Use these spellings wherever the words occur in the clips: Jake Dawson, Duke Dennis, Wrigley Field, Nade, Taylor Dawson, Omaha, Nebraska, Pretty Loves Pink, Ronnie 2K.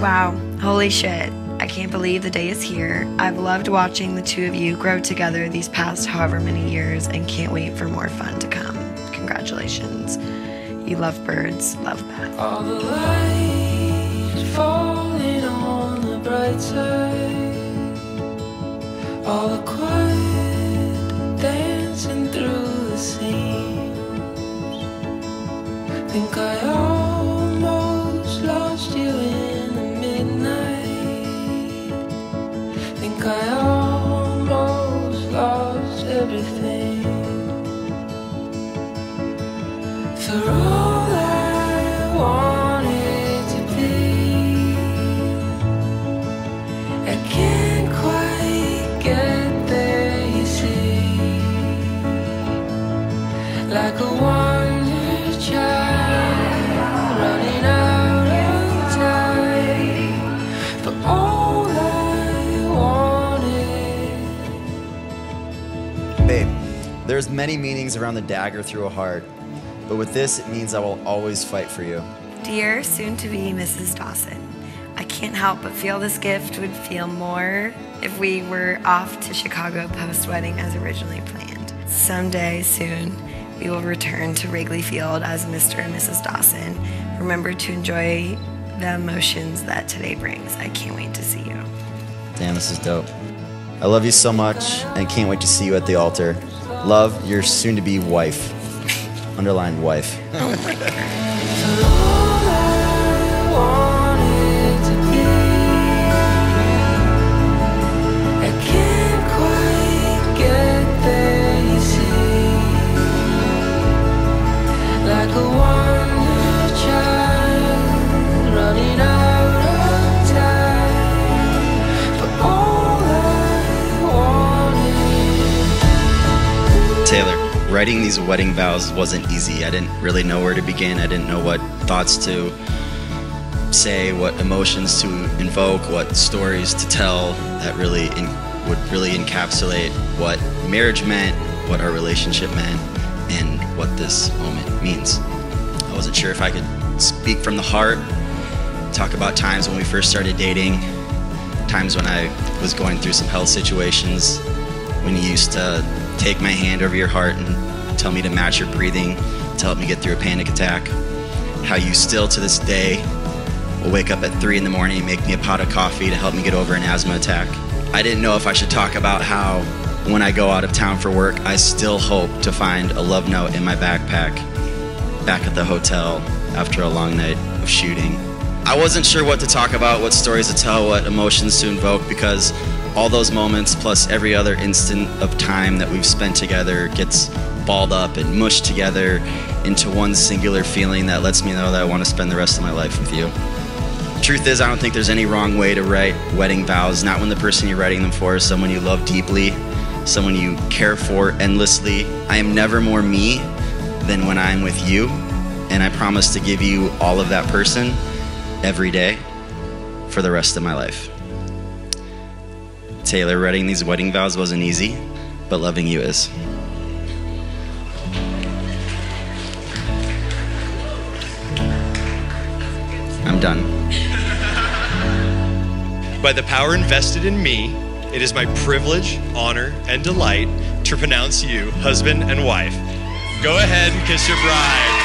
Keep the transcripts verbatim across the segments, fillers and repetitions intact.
Wow, holy shit. I can't believe the day is here. I've loved watching the two of you grow together these past however many years and can't wait for more fun to come. Congratulations. You love birds, love that. All the light falling on the bright side. All the quiet dancing through the seams. Think I almost lost you in I almost lost everything. For all I wanted to be, I can't quite get there, you see. Like a wonder child running out of time. For all there's many meanings around the dagger through a heart, but with this, it means I will always fight for you. Dear soon-to-be Missus Dawson, I can't help but feel this gift would feel more if we were off to Chicago post-wedding as originally planned. Someday soon, we will return to Wrigley Field as Mister and Missus Dawson. Remember to enjoy the emotions that today brings. I can't wait to see you. Damn, this is dope. I love you so much and can't wait to see you at the altar. Love, your soon-to-be wife. Underlined wife. Oh my God. Taylor, writing these wedding vows wasn't easy. I didn't really know where to begin. I didn't know what thoughts to say, what emotions to invoke, what stories to tell that really in, would really encapsulate what marriage meant, what our relationship meant, and what this moment means. I wasn't sure if I could speak from the heart, talk about times when we first started dating, times when I was going through some health situations, when you used to take my hand over your heart and tell me to match your breathing to help me get through a panic attack. How you still to this day will wake up at three in the morning and make me a pot of coffee to help me get over an asthma attack. I didn't know if I should talk about how when I go out of town for work, I still hope to find a love note in my backpack back at the hotel after a long night of shooting. I wasn't sure what to talk about, what stories to tell, what emotions to invoke, because all those moments plus every other instant of time that we've spent together gets balled up and mushed together into one singular feeling that lets me know that I want to spend the rest of my life with you. Truth is, I don't think there's any wrong way to write wedding vows, not when the person you're writing them for is someone you love deeply, someone you care for endlessly. I am never more me than when I'm with you, and I promise to give you all of that person every day for the rest of my life. Taylor, writing these wedding vows wasn't easy, but loving you is. I'm done. By the power invested in me, it is my privilege, honor, and delight to pronounce you husband and wife. Go ahead and kiss your bride.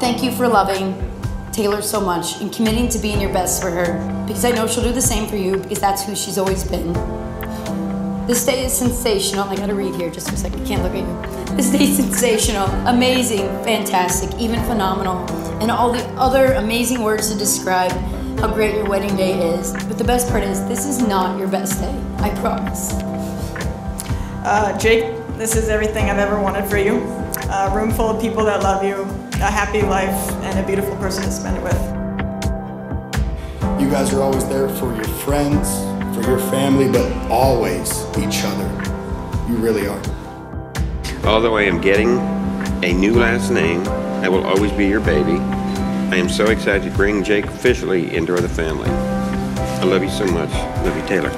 Thank you for loving Taylor so much and committing to being your best for her, because I know she'll do the same for you, because that's who she's always been. This day is sensational. I gotta read here just for a second, I can't look at you. This day is sensational, amazing, fantastic, even phenomenal, and all the other amazing words to describe how great your wedding day is. But the best part is, this is not your best day, I promise. Uh, Jake, this is everything I've ever wanted for you. A room full of people that love you, a happy life, and a beautiful person to spend it with. You guys are always there for your friends, for your family, but always each other. You really are. Although I am getting a new last name, I will always be your baby. I am so excited to bring Jake officially into the family. I love you so much. Love you, Taylor.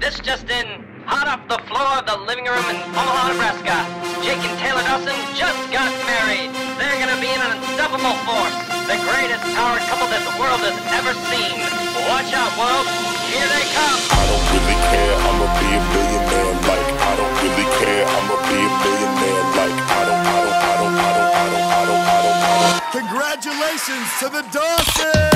This just in, hot off the floor of the living room in Omaha, Nebraska, Jake and Taylor Dawson just got married. They're going to be an unstoppable force, the greatest power couple that the world has ever seen. Watch out, world. Here they come. I don't really care. I'm going to be a billionaire. Like, I don't really care. I'm going to be a billionaire. Like, I don't, I don't, I don't, I don't, I don't, I don't, I don't, I don't. Congratulations to the Dawsons!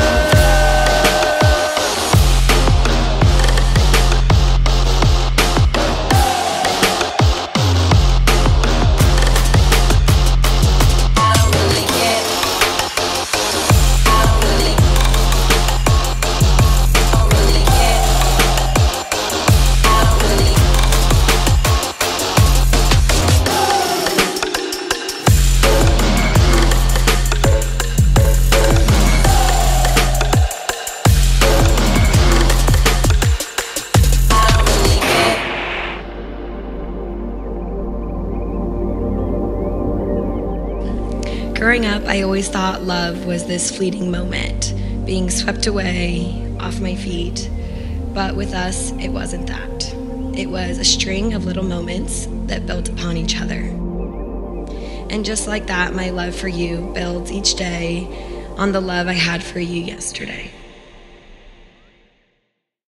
Growing up, I always thought love was this fleeting moment, being swept away, off my feet. But with us, it wasn't that. It was a string of little moments that built upon each other. And just like that, my love for you builds each day on the love I had for you yesterday.